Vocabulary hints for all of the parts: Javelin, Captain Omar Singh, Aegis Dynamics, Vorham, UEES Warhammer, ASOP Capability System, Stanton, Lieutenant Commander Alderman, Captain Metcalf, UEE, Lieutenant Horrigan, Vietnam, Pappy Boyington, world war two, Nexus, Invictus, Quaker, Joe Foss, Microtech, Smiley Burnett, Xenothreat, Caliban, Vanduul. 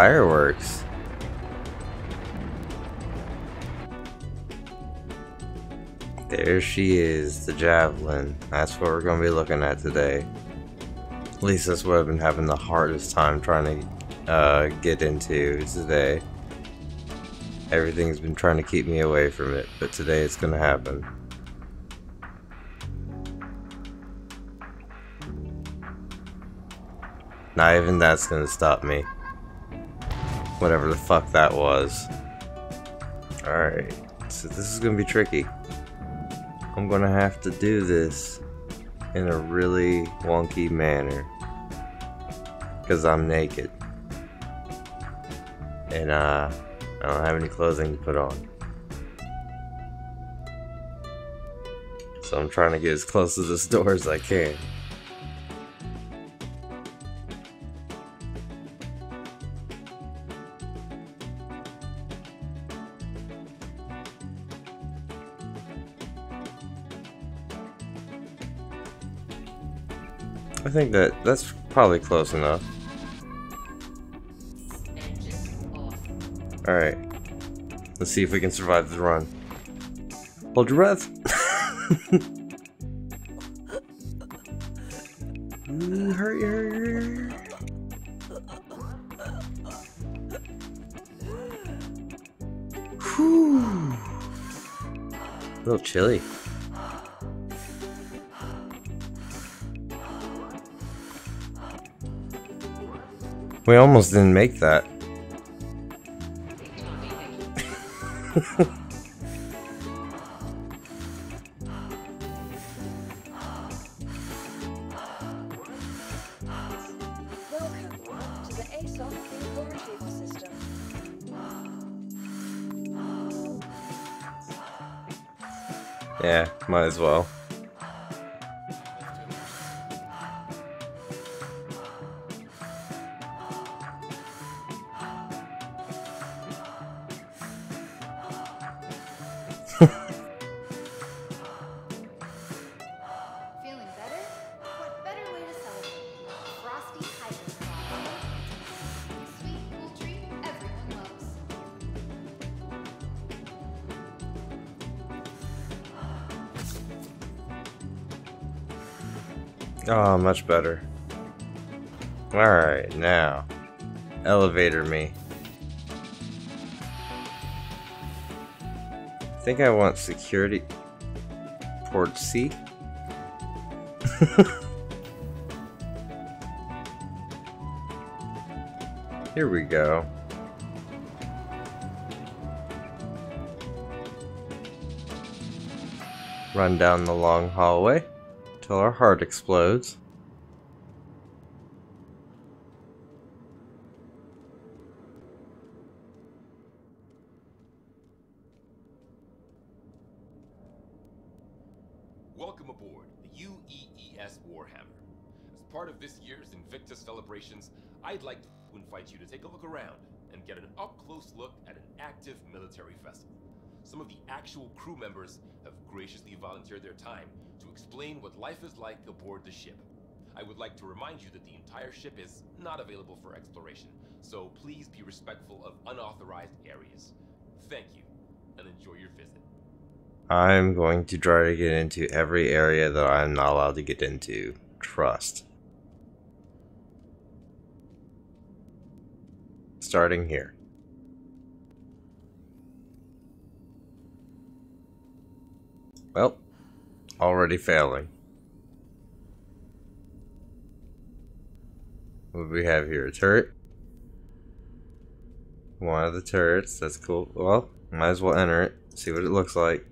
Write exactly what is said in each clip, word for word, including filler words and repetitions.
fireworks. There she is, the Javelin. That's what we're going to be looking at today. At least that's what I've been having the hardest time trying to uh, get into today. Everything's been trying to keep me away from it, but today it's going to happen. Not even that's going to stop me. Whatever the fuck that was. Alright, so this is going to be tricky. I'm going to have to do this in a really wonky manner. Because I'm naked. And uh... I don't have any clothing to put on. So I'm trying to get as close to this door as I can. I think that that's probably close enough. Alright, let's see if we can survive the run. Hold your breath! mm, hurry, hurry, hurry. Whew. A little chilly. We almost didn't make that. Welcome to the ASOP Capability System. Yeah, might as well. Oh, much better. Alright, now. Elevator me. I think I want security... Port C? Here we go. Run down the long hallway. Till our heart explodes. Welcome aboard the U E E S Warhammer. As part of this year's Invictus celebrations, I'd like to invite you to take a look around and get an up-close look at an active military vessel. Some of the actual crew members have graciously volunteered their time to explain what life is like aboard the ship. I would like to remind you that the entire ship is not available for exploration, so please be respectful of unauthorized areas. Thank you, and enjoy your visit. I'm going to try to get into every area that I'm not allowed to get into. Trust. Starting here. Well, already failing. What do we have here? A turret? One of the turrets, that's cool. Well, might as well enter it, see what it looks like.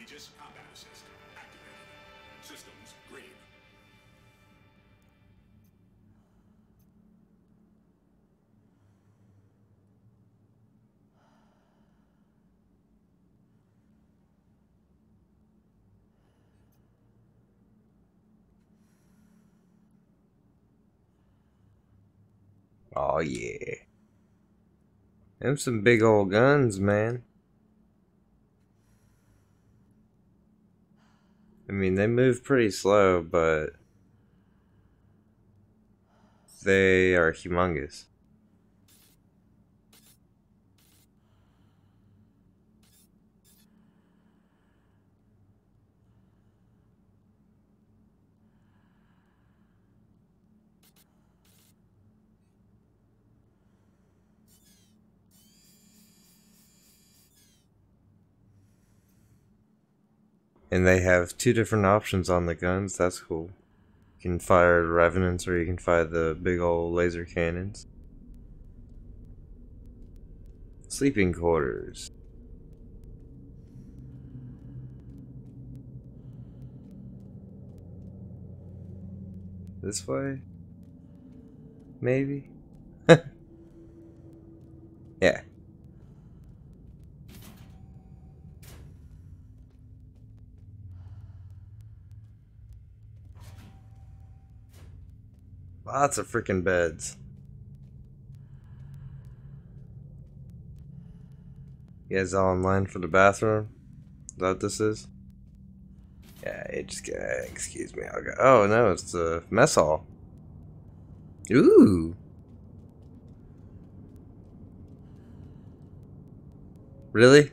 Aegis combat assist activated. Systems green. Oh yeah. Them some big old guns, man. I mean, they move pretty slow, but they are humongous. And they have two different options on the guns, that's cool. You can fire revenants or you can fire the big old laser cannons. Sleeping quarters. This way? Maybe? Yeah. Lots of freaking beds. You guys all in line for the bathroom? Is that what this is? Yeah, it just excuse me. I'll go. Oh no, it's the mess hall. Ooh. Really?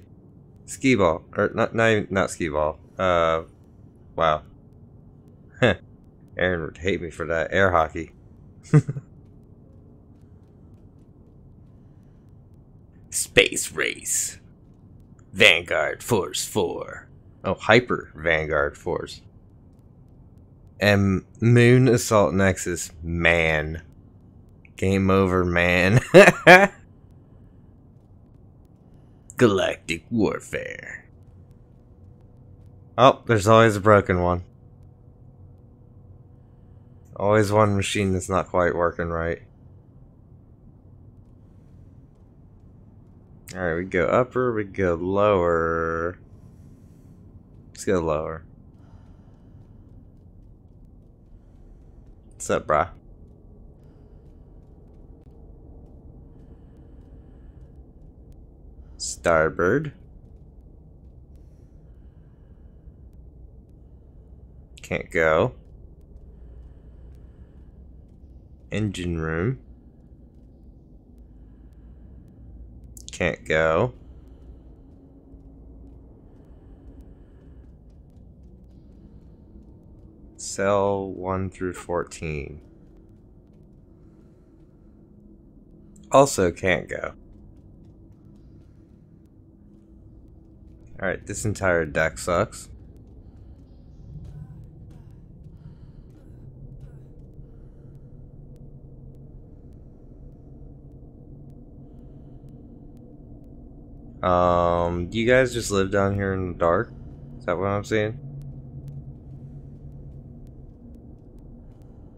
Skee ball or not? Not even, not skee ball. Uh, wow. Heh. Aaron would hate me for that. Air hockey. Space race. Vanguard Force four. Oh, Hyper Vanguard Force. And Moon Assault Nexus. Man. Game over, man. Galactic Warfare. Oh, there's always a broken one. Always one machine that's not quite working right. Alright, we go upper, we go lower. Let's go lower. What's up, brah? Starboard. Can't go. Engine room. Can't go. Cell one through fourteen. Also can't go. Alright, this entire deck sucks. Um, do you guys just live down here in the dark? Is that what I'm seeing?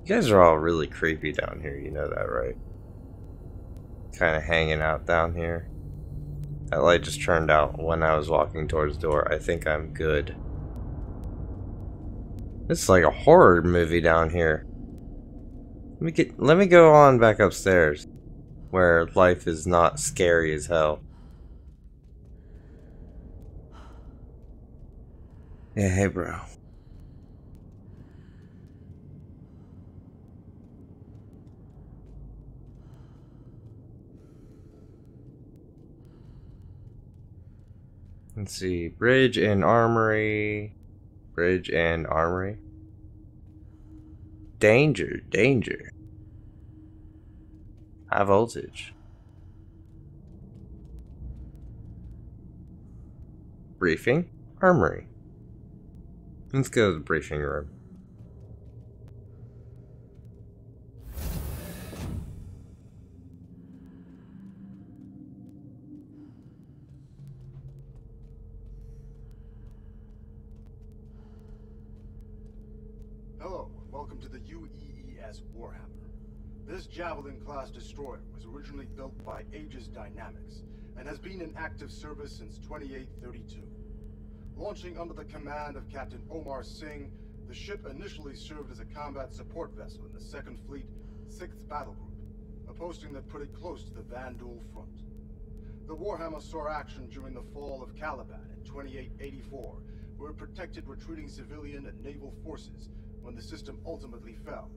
You guys are all really creepy down here, you know that, right? Kind of hanging out down here. That light just turned out when I was walking towards the door. I think I'm good. This is like a horror movie down here. Let me get, let me go on back upstairs, where life is not scary as hell. Yeah, hey, bro. Let's see. Bridge and armory. Bridge and armory. Danger, danger. High voltage. Briefing, armory. Let's go to the briefing room. Hello, and welcome to the U E E S Warhammer. This Javelin-class destroyer was originally built by Aegis Dynamics and has been in active service since twenty-eight thirty-two. Launching under the command of Captain Omar Singh, the ship initially served as a combat support vessel in the Second Fleet, sixth Battle Group, a posting that put it close to the Vanduul front. The Warhammer saw action during the fall of Caliban in twenty-eight eighty-four were protected retreating civilian and naval forces when the system ultimately fell,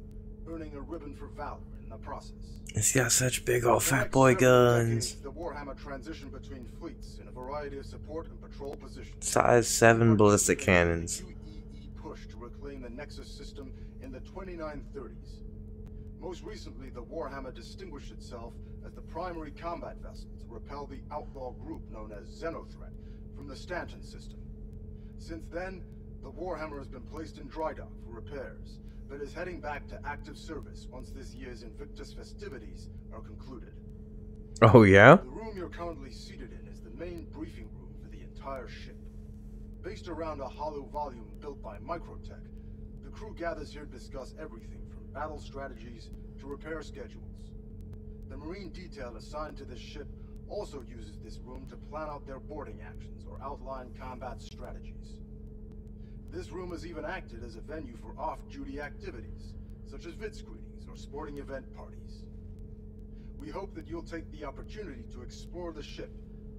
earning a ribbon for valor in the process. It's got such big old fat boy guns. The Warhammer transitioned between fleets in a variety of support and patrol positions. Size seven ballistic cannons. U E E push to reclaim the Nexus system in the twenty-nine thirties. Most recently, the Warhammer distinguished itself as the primary combat vessel to repel the outlaw group known as Xenothreat from the Stanton system. Since then, the Warhammer has been placed in dry dock for repairs, but is heading back to active service once this year's Invictus festivities are concluded. Oh, yeah? The room you're currently seated in is the main briefing room for the entire ship. Based around a hollow volume built by Microtech, the crew gathers here to discuss everything from battle strategies to repair schedules. The Marine detail assigned to this ship also uses this room to plan out their boarding actions or outline combat strategies. This room has even acted as a venue for off-duty activities, such as vid screenings or sporting event parties. We hope that you'll take the opportunity to explore the ship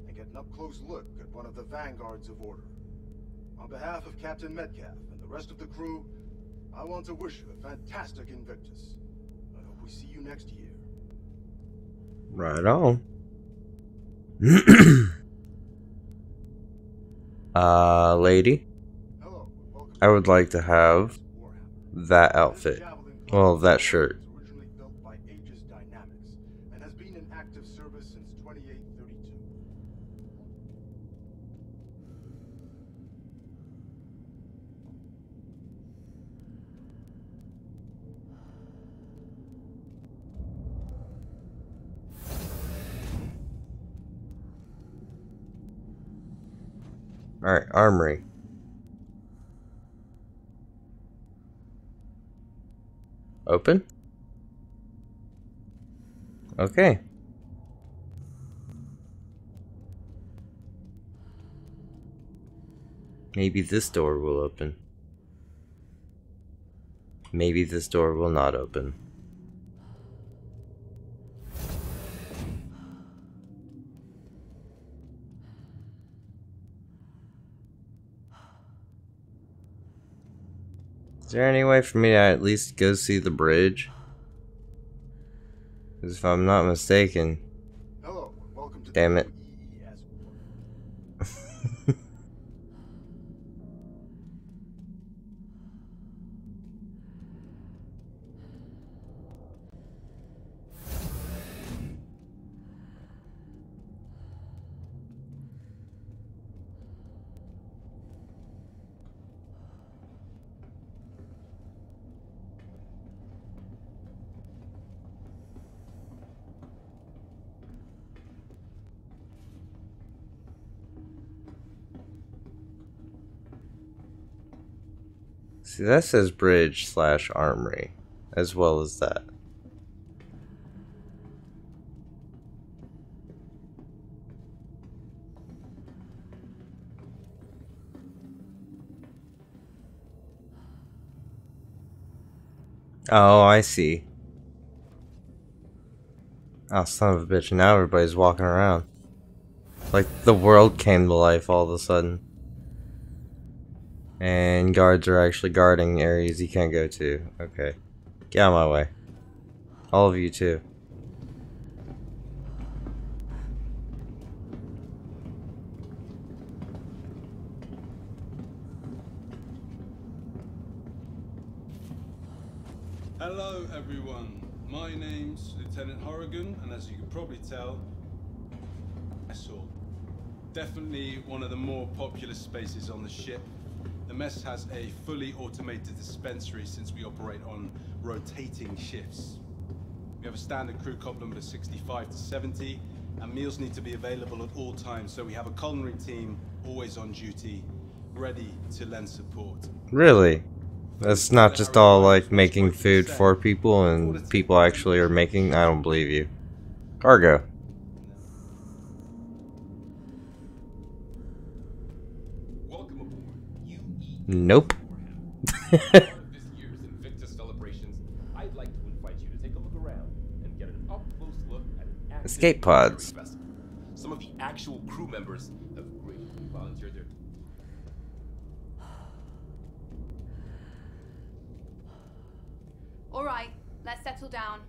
and get an up-close look at one of the vanguards of order. On behalf of Captain Metcalf and the rest of the crew, I want to wish you a fantastic Invictus. I hope we see you next year. Right on. uh, lady, I would like to have that outfit. Well, that shirt. Originally built by Aegis Dynamics and has been in active service since twenty-eight thirty-two. All right, armory. Open. Okay. Maybe this door will open. Maybe this door will not open. Is there any way for me to at least go see the bridge? Because if I'm not mistaken... Hello, welcome to damn it. See, that says bridge slash armory, as well as that. Oh, I see. Oh, son of a bitch, now everybody's walking around. Like, the world came to life all of a sudden. And guards are actually guarding areas you can't go to. Okay. Get out of my way. All of you too. Hello everyone. My name's Lieutenant Horrigan, and as you can probably tell, I saw definitely one of the more popular spaces on the ship. The mess has a fully automated dispensary since we operate on rotating shifts. We have a standard crew cop number sixty-five to seventy, and meals need to be available at all times, so we have a culinary team always on duty, ready to lend support. Really? That's not just all like making food for people and people actually are making? I don't believe you. Cargo. Nope. This year's Invictus celebrations, I'd like to invite you to take a look around and get an up-close look at an active escape pods. Some of the actual crew members have greatly volunteered their All right, let's settle down.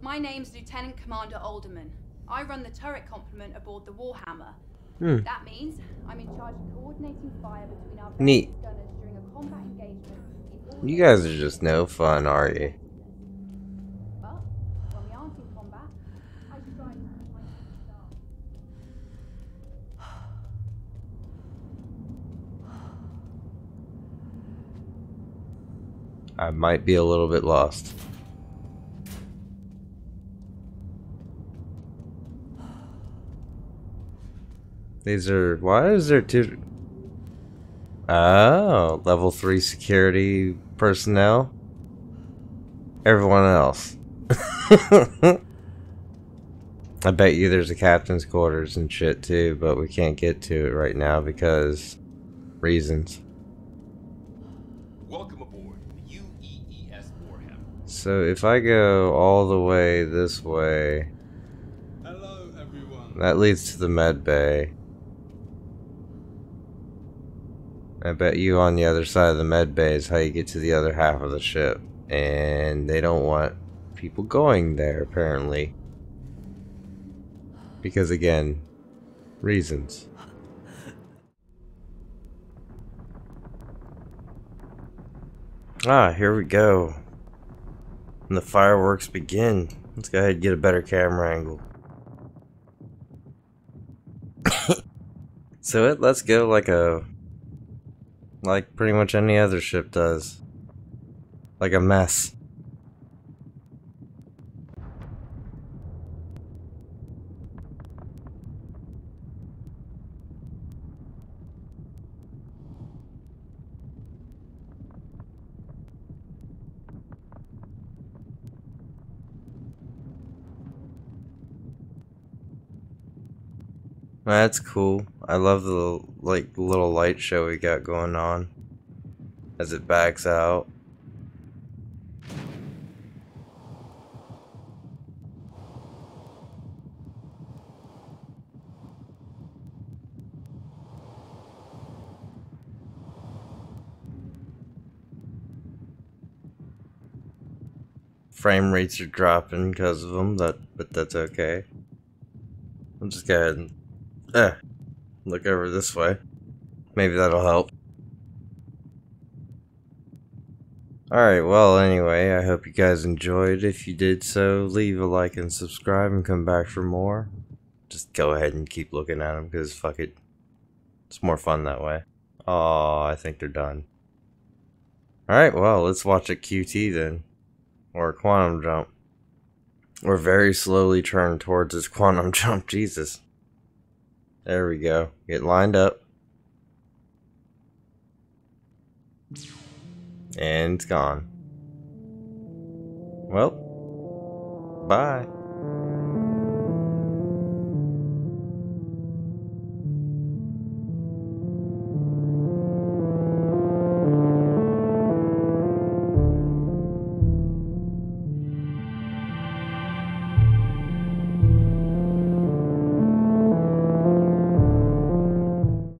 My name's Lieutenant Commander Alderman. I run the turret complement aboard the Warhammer. Mm. That means I'm in charge of coordinating fire between our gunners during a combat engagement. You guys are just no fun, are you? Well, when we aren't in combat, I try to keep my head down. I might be a little bit lost. These are. Why is there two? Oh, level three security personnel. Everyone else. I bet you there's a captain's quarters and shit too, but we can't get to it right now because reasons. Welcome aboard the U E E S Vorham. So if I go all the way this way, hello everyone. That leads to the med bay. I bet you on the other side of the med bay is how you get to the other half of the ship. And they don't want people going there, apparently. Because, again, reasons. Ah, here we go. And the fireworks begin. Let's go ahead and get a better camera angle. So it let's go like a... like pretty much any other ship does. Like a mess. That's cool. I love the like little light show we got going on as it backs out. Frame rates are dropping because of them, that but that's okay. I'm just go ahead and Eh, look over this way. Maybe that'll help. Alright, well, anyway, I hope you guys enjoyed. If you did so, leave a like and subscribe and come back for more. Just go ahead and keep looking at them, because fuck it. It's more fun that way. Aw, I think they're done. Alright, well, let's watch a Q T then. Or a quantum jump. Or very slowly turn towards this quantum jump, Jesus. There we go. Get lined up. And it's gone. Well, bye.